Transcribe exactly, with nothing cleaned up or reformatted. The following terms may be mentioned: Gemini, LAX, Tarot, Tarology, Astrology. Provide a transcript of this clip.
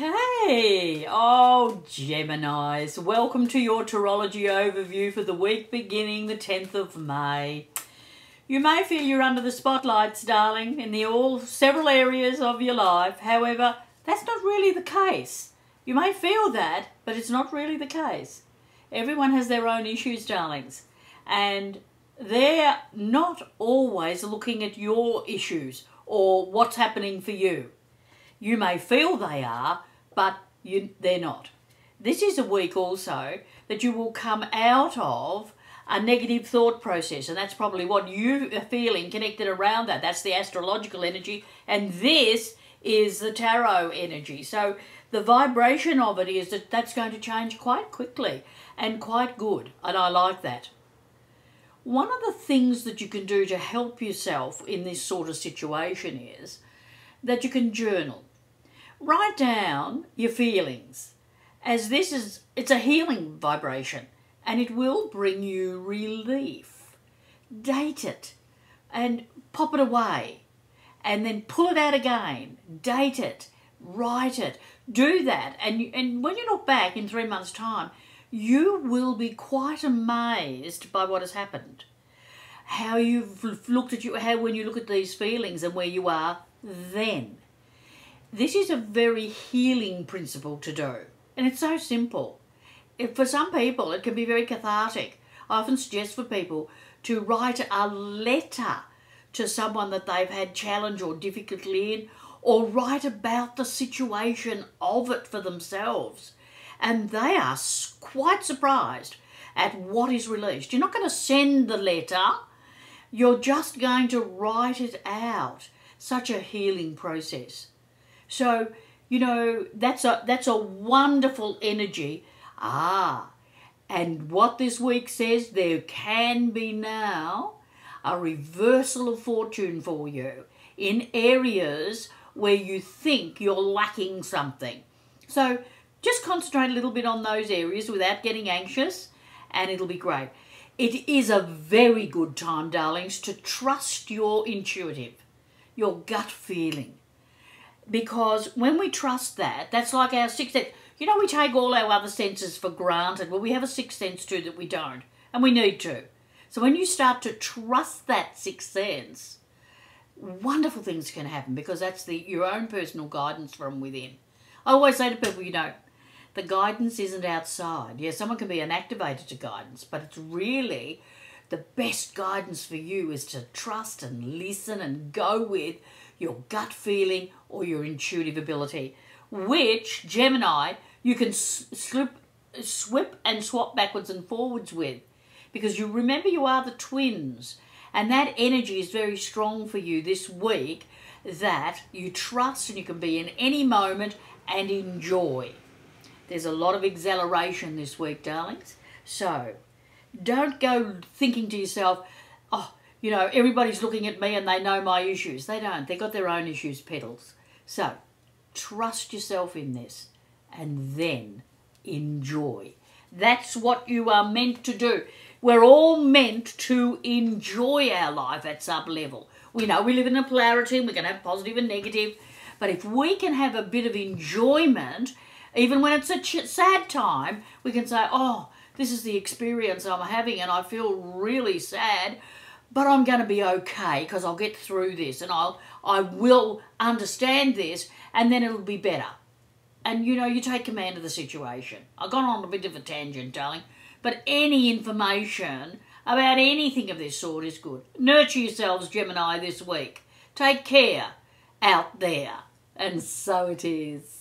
Okay, oh Geminis, welcome to your Tarology overview for the week beginning the tenth of May. You may feel you're under the spotlights, darling, in the all several areas of your life. However, that's not really the case. You may feel that, but it's not really the case. Everyone has their own issues, darlings, and they're not always looking at your issues or what's happening for you. You may feel they are, but you, they're not. This is a week also that you will come out of a negative thought process, and that's probably what you are feeling connected around that. That's the astrological energy, and this is the tarot energy. So the vibration of it is that that's going to change quite quickly and quite good, and I like that. One of the things that you can do to help yourself in this sort of situation is that you can journal. Write down your feelings, as this is, it's a healing vibration and it will bring you relief. Date it and pop it away and then pull it out again. Date it, write it, do that. And, you, and when you look back in three months' time, you will be quite amazed by what has happened. How you've looked at you, how when you look at these feelings and where you are then. This is a very healing principle to do, and it's so simple. If for some people it can be very cathartic. I often suggest for people to write a letter to someone that they've had challenge or difficulty in, or write about the situation of it for themselves, and they are quite surprised at what is released. You're not going to send the letter, you're just going to write it out. Such a healing process. So, you know, that's a, that's a wonderful energy. Ah, and what this week says, there can be now a reversal of fortune for you in areas where you think you're lacking something. So just concentrate a little bit on those areas without getting anxious, and it'll be great. It is a very good time, darlings, to trust your intuitive. Your gut feeling, because when we trust that, that's like our sixth sense. You know, we take all our other senses for granted. Well, we have a sixth sense too that we don't, and we need to. So when you start to trust that sixth sense, wonderful things can happen, because that's the your own personal guidance from within. I always say to people, you know, the guidance isn't outside. Yeah, someone can be an activator to guidance, but it's really the best guidance for you is to trust and listen and go with your gut feeling or your intuitive ability, which, Gemini, you can slip, swip and swap backwards and forwards with, because you remember you are the twins, and that energy is very strong for you this week, that you trust and you can be in any moment and enjoy. There's a lot of exhilaration this week, darlings. So don't go thinking to yourself, oh, you know, everybody's looking at me and they know my issues. They don't. They've got their own issues, petals. So trust yourself in this and then enjoy. That's what you are meant to do. We're all meant to enjoy our life at some level. We know we live in a polarity and we're going to have positive and negative. But if we can have a bit of enjoyment, even when it's a ch sad time, we can say, oh, this is the experience I'm having and I feel really sad, but I'm going to be okay because I'll get through this and I'll, I will understand this, and then it'll be better. And, you know, you take command of the situation. I've gone on a bit of a tangent, darling, but any information about anything of this sort is good. Nurture yourselves, Gemini, this week. Take care out there. And so it is.